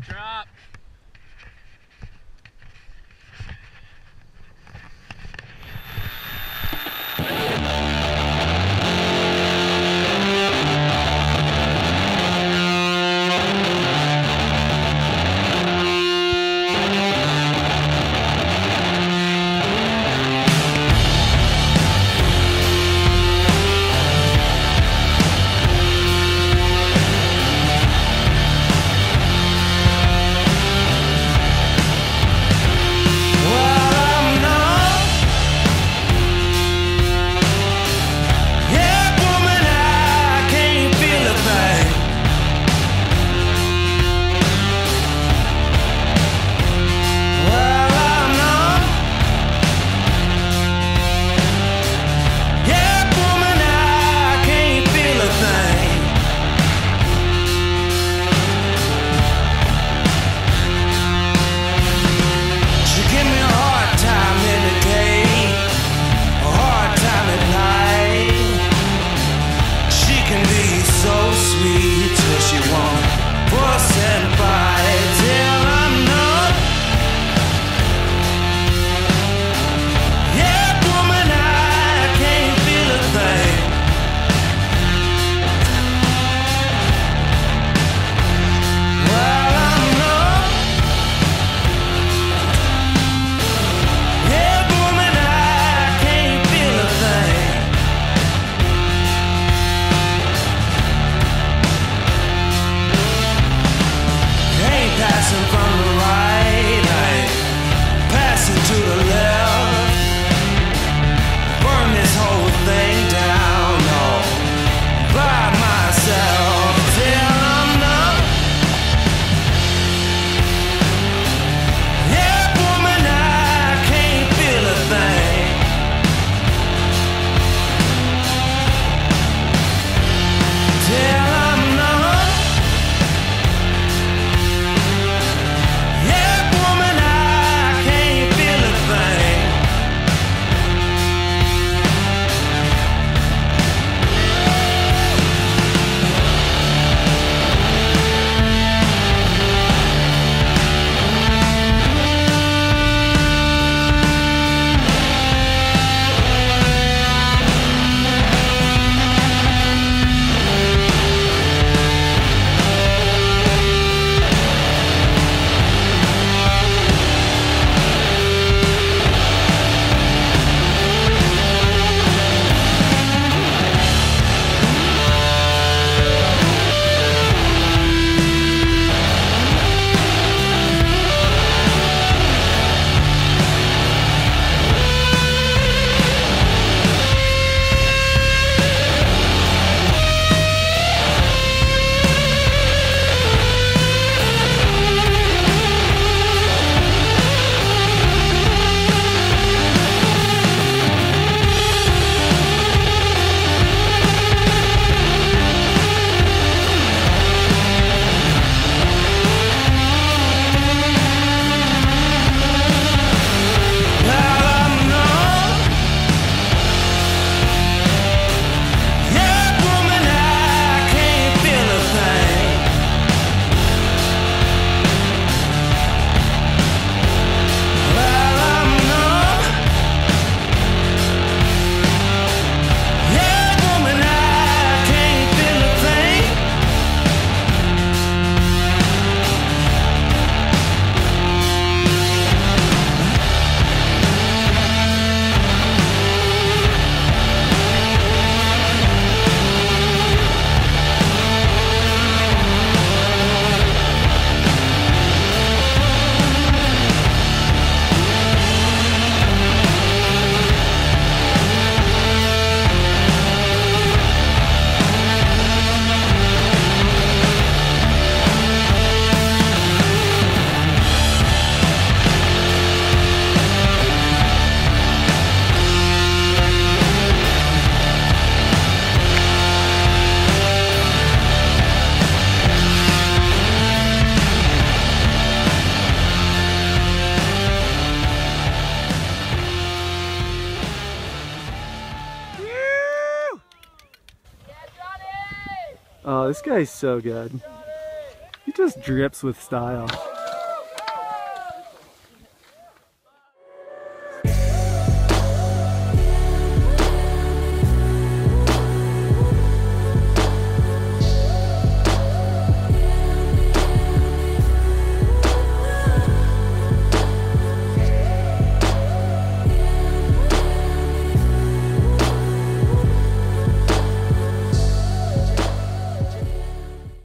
drop. Oh, this guy's so good. He just drips with style.